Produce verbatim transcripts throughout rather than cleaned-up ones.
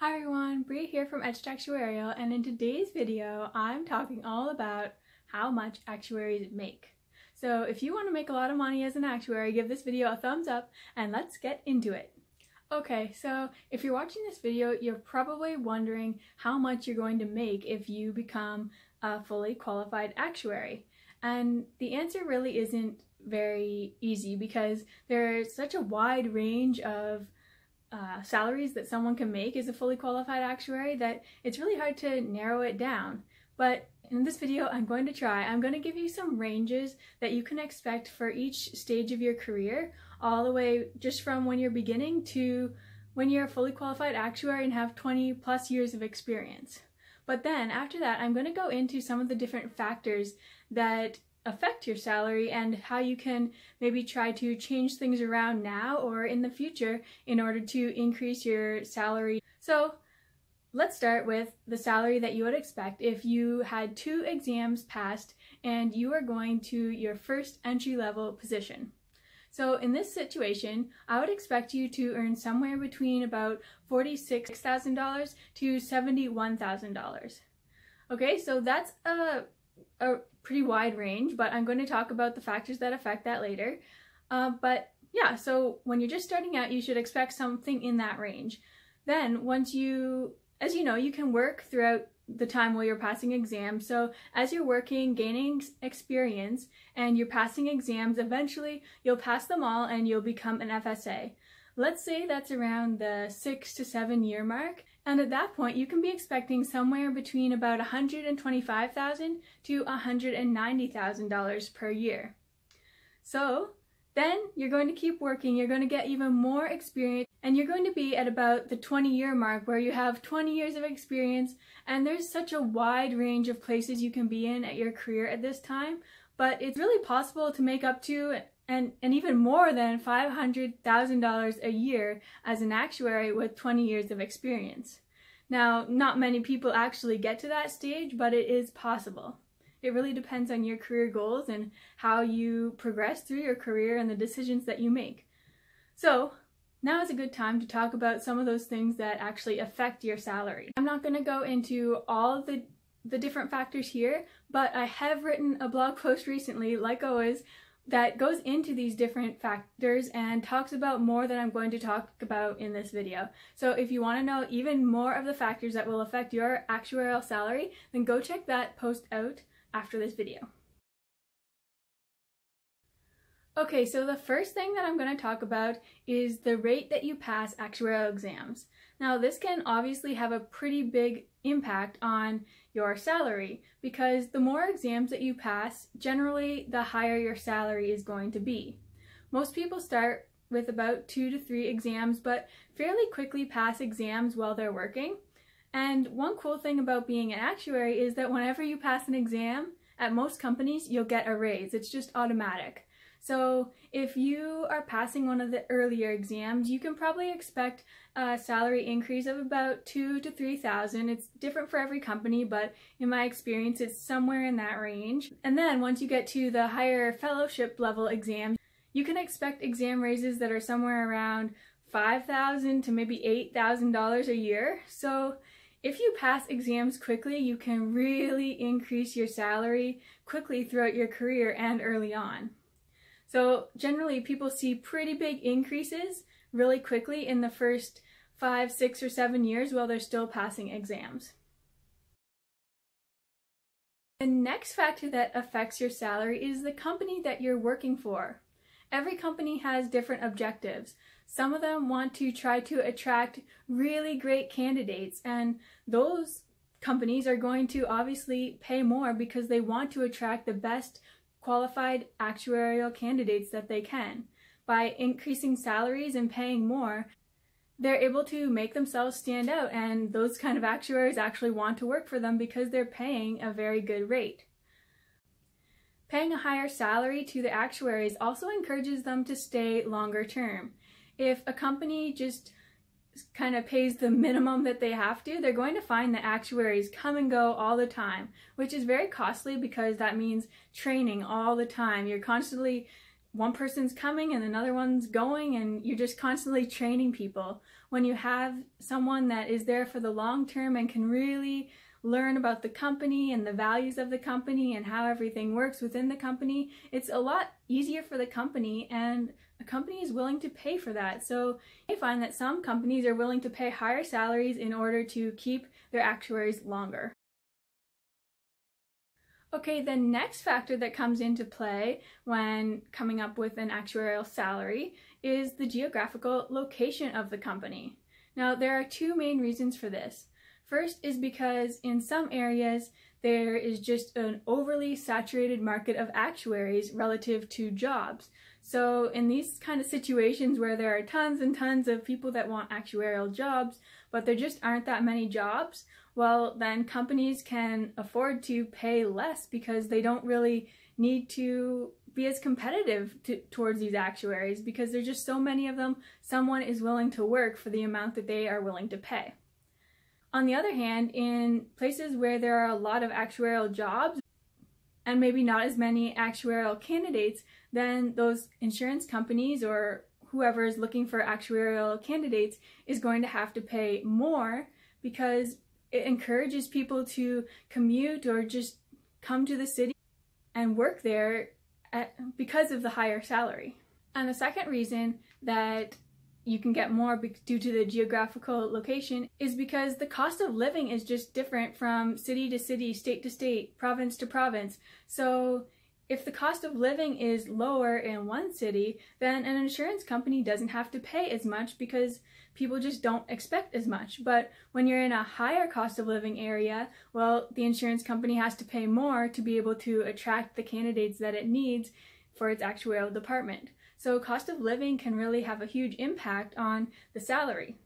Hi everyone, Bria here from Etched Actuarial, and in today's video I'm talking all about how much actuaries make. So if you want to make a lot of money as an actuary, give this video a thumbs up and let's get into it. Okay, so if you're watching this video, you're probably wondering how much you're going to make if you become a fully qualified actuary. And the answer really isn't very easy because there's such a wide range of Uh, salaries that someone can make as a fully qualified actuary that it's really hard to narrow it down. But in this video I'm going to try. I'm going to give you some ranges that you can expect for each stage of your career, all the way just from when you're beginning to when you're a fully qualified actuary and have twenty plus years of experience. But then after that I'm going to go into some of the different factors that affect your salary and how you can maybe try to change things around now or in the future in order to increase your salary. So let's start with the salary that you would expect if you had two exams passed and you are going to your first entry-level position. So in this situation, I would expect you to earn somewhere between about forty-six thousand dollars to seventy-one thousand dollars. Okay, so that's a a pretty wide range, but I'm going to talk about the factors that affect that later. Uh, but yeah, so when you're just starting out, you should expect something in that range. Then once you, as you know, you can work throughout the time while you're passing exams. So as you're working, gaining experience, and you're passing exams, eventually you'll pass them all and you'll become an F S A. Let's say that's around the six to seven year mark. And at that point, you can be expecting somewhere between about one hundred twenty-five thousand dollars to one hundred ninety thousand dollars per year. So then you're going to keep working, you're going to get even more experience, and you're going to be at about the twenty year mark where you have twenty years of experience, and there's such a wide range of places you can be in at your career at this time, but it's really possible to make up to And, and even more than five hundred thousand dollars a year as an actuary with twenty years of experience. Now, not many people actually get to that stage, but it is possible. It really depends on your career goals and how you progress through your career and the decisions that you make. So now is a good time to talk about some of those things that actually affect your salary. I'm not going to go into all the, the different factors here, but I have written a blog post recently, like always, that goes into these different factors and talks about more than I'm going to talk about in this video. So if you want to know even more of the factors that will affect your actuarial salary, then go check that post out after this video. Okay, so the first thing that I'm going to talk about is the rate that you pass actuarial exams. Now, this can obviously have a pretty big impact on your salary because the more exams that you pass, generally the higher your salary is going to be. Most people start with about two to three exams, but fairly quickly pass exams while they're working. And one cool thing about being an actuary is that whenever you pass an exam, at most companies, you'll get a raise. It's just automatic. So if you are passing one of the earlier exams, you can probably expect a salary increase of about two to three thousand. It's different for every company, but in my experience, it's somewhere in that range. And then once you get to the higher fellowship level exam, you can expect exam raises that are somewhere around five thousand to maybe eight thousand dollars a year. So if you pass exams quickly, you can really increase your salary quickly throughout your career and early on. So generally people see pretty big increases really quickly in the first five, six, or seven years while they're still passing exams. The next factor that affects your salary is the company that you're working for. Every company has different objectives. Some of them want to try to attract really great candidates, and those companies are going to obviously pay more because they want to attract the best qualified actuarial candidates that they can. By increasing salaries and paying more, they're able to make themselves stand out, and those kind of actuaries actually want to work for them because they're paying a very good rate. Paying a higher salary to the actuaries also encourages them to stay longer term. If a company just kind of pays the minimum that they have to, they're going to find that actuaries come and go all the time, which is very costly because that means training all the time. You're constantly, one person's coming and another one's going, and you're just constantly training people. when you have someone that is there for the long term and can really learn about the company and the values of the company and how everything works within the company, it's a lot easier for the company, and a company is willing to pay for that. So you find that some companies are willing to pay higher salaries in order to keep their actuaries longer. Okay, the next factor that comes into play when coming up with an actuarial salary is the geographical location of the company. Now, there are two main reasons for this. First is because in some areas there is just an overly saturated market of actuaries relative to jobs. So in these kind of situations where there are tons and tons of people that want actuarial jobs, but there just aren't that many jobs, well, then companies can afford to pay less because they don't really need to be as competitive to, towards these actuaries, because there's just so many of them, someone is willing to work for the amount that they are willing to pay. On the other hand, in places where there are a lot of actuarial jobs and maybe not as many actuarial candidates, then those insurance companies or whoever is looking for actuarial candidates is going to have to pay more, because it encourages people to commute or just come to the city and work there at, because of the higher salary. And the second reason that you can get more due to the geographical location is because the cost of living is just different from city to city, state to state, province to province. So if the cost of living is lower in one city, then an insurance company doesn't have to pay as much because people just don't expect as much. But when you're in a higher cost of living area, well, the insurance company has to pay more to be able to attract the candidates that it needs for its actuarial department. So cost of living can really have a huge impact on the salary.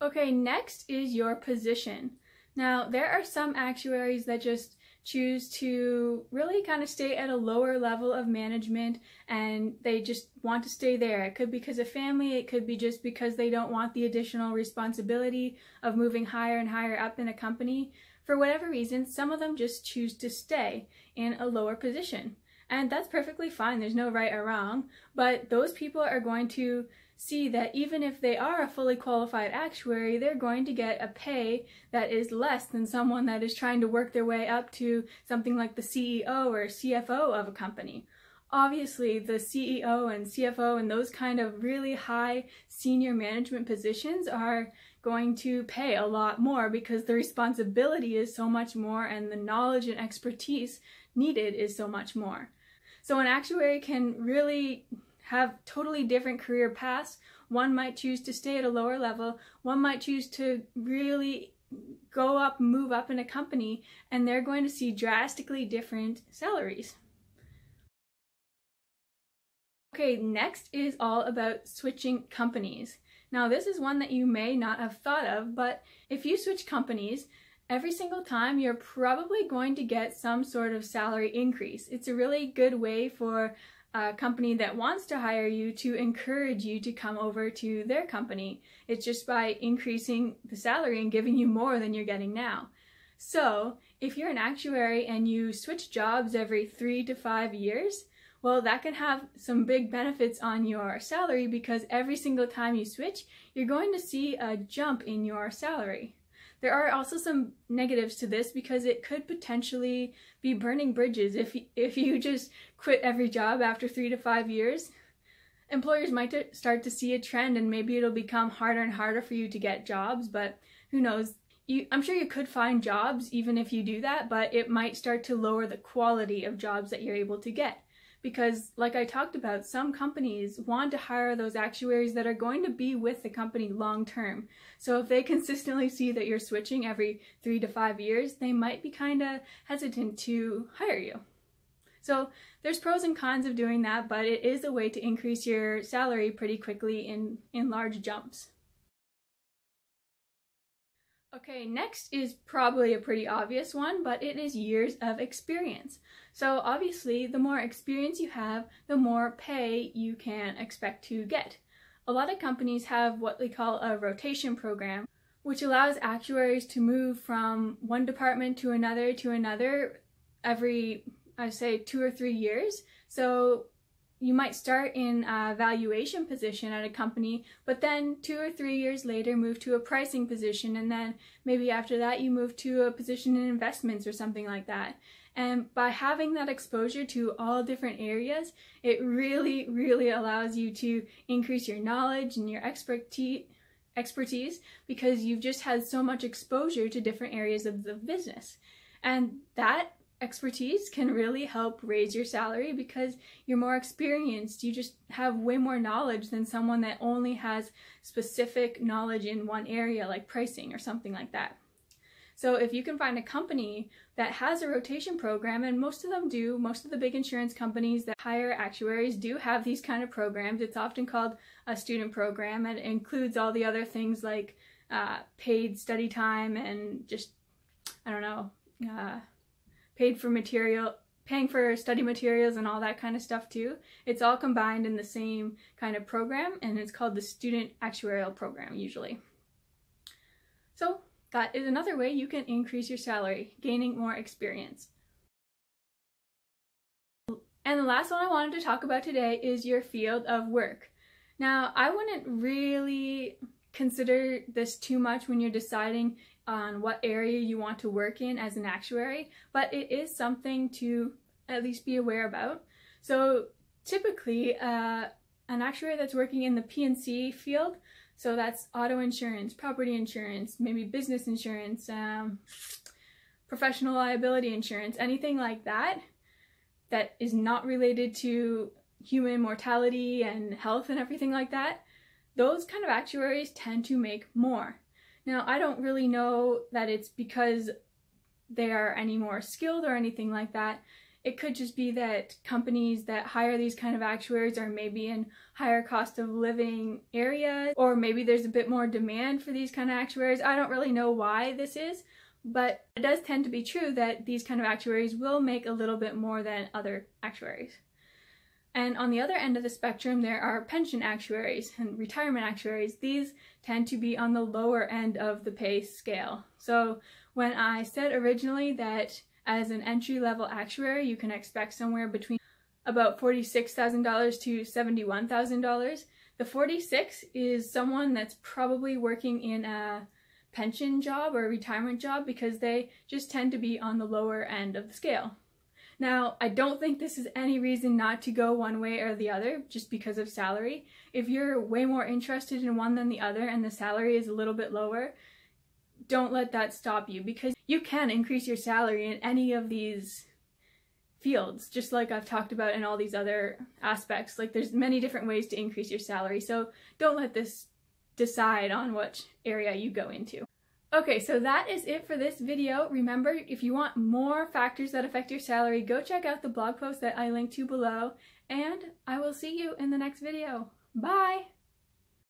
Okay, next is your position. Now, there are some actuaries that just choose to really kind of stay at a lower level of management, and they just want to stay there. It could be because of family, it could be just because they don't want the additional responsibility of moving higher and higher up in a company. For whatever reason, some of them just choose to stay in a lower position. And that's perfectly fine, there's no right or wrong, but those people are going to see that even if they are a fully qualified actuary, they're going to get a pay that is less than someone that is trying to work their way up to something like the C E O or C F O of a company. Obviously, the C E O and C F O and those kind of really high senior management positions are going to pay a lot more because the responsibility is so much more and the knowledge and expertise needed is so much more. So an actuary can really have totally different career paths. One might choose to stay at a lower level, one might choose to really go up, move up in a company, and they're going to see drastically different salaries. Okay, next is all about switching companies. Now, this is one that you may not have thought of, but if you switch companies, every single time you're probably going to get some sort of salary increase. It's a really good way for a company that wants to hire you to encourage you to come over to their company. It's just by increasing the salary and giving you more than you're getting now. So if you're an actuary and you switch jobs every three to five years, well, that can have some big benefits on your salary, because every single time you switch, you're going to see a jump in your salary. There are also some negatives to this, because it could potentially be burning bridges. If, if you just quit every job after three to five years, employers might start to see a trend, and maybe it'll become harder and harder for you to get jobs, but who knows? You, I'm sure you could find jobs even if you do that, but it might start to lower the quality of jobs that you're able to get. Because, like I talked about, some companies want to hire those actuaries that are going to be with the company long term. So if they consistently see that you're switching every three to five years, they might be kind of hesitant to hire you. So there's pros and cons of doing that, but it is a way to increase your salary pretty quickly in, in large jumps. Okay, next is probably a pretty obvious one, but it is years of experience. So obviously, the more experience you have, the more pay you can expect to get. A lot of companies have what they call a rotation program, which allows actuaries to move from one department to another to another every, I'd say, two or three years. So you might start in a valuation position at a company, but then two or three years later move to a pricing position, and then maybe after that you move to a position in investments or something like that. And by having that exposure to all different areas, it really, really allows you to increase your knowledge and your expertise expertise because you've just had so much exposure to different areas of the business. And that expertise can really help raise your salary because you're more experienced. You just have way more knowledge than someone that only has specific knowledge in one area, like pricing or something like that. So if you can find a company that has a rotation program, and most of them do, most of the big insurance companies that hire actuaries do have these kind of programs. It's often called a student program, and it includes all the other things like uh, paid study time and just, I don't know, uh, paid for material, paying for study materials and all that kind of stuff too. It's all combined in the same kind of program, and it's called the Student Actuarial Program usually. So that is another way you can increase your salary, gaining more experience. And the last one I wanted to talk about today is your field of work. Now, I wouldn't really consider this too much when you're deciding on what area you want to work in as an actuary, but it is something to at least be aware about. So typically, uh, an actuary that's working in the P and C field, so that's auto insurance, property insurance, maybe business insurance, um, professional liability insurance, anything like that that is not related to human mortality and health and everything like that, those kind of actuaries tend to make more. Now, I don't really know that it's because they are any more skilled or anything like that. It could just be that companies that hire these kind of actuaries are maybe in higher cost of living areas, or maybe there's a bit more demand for these kind of actuaries. I don't really know why this is, but it does tend to be true that these kind of actuaries will make a little bit more than other actuaries. And on the other end of the spectrum, there are pension actuaries and retirement actuaries. These tend to be on the lower end of the pay scale. So when I said originally that as an entry-level actuary, you can expect somewhere between about forty-six thousand dollars to seventy-one thousand dollars. The forty-six is someone that's probably working in a pension job or a retirement job because they just tend to be on the lower end of the scale. Now, I don't think this is any reason not to go one way or the other just because of salary. If you're way more interested in one than the other and the salary is a little bit lower, don't let that stop you, because you can increase your salary in any of these fields, just like I've talked about in all these other aspects. Like, there's many different ways to increase your salary, so don't let this decide on which area you go into. Okay, so that is it for this video. Remember, if you want more factors that affect your salary, go check out the blog post that I linked to below, and I will see you in the next video. Bye!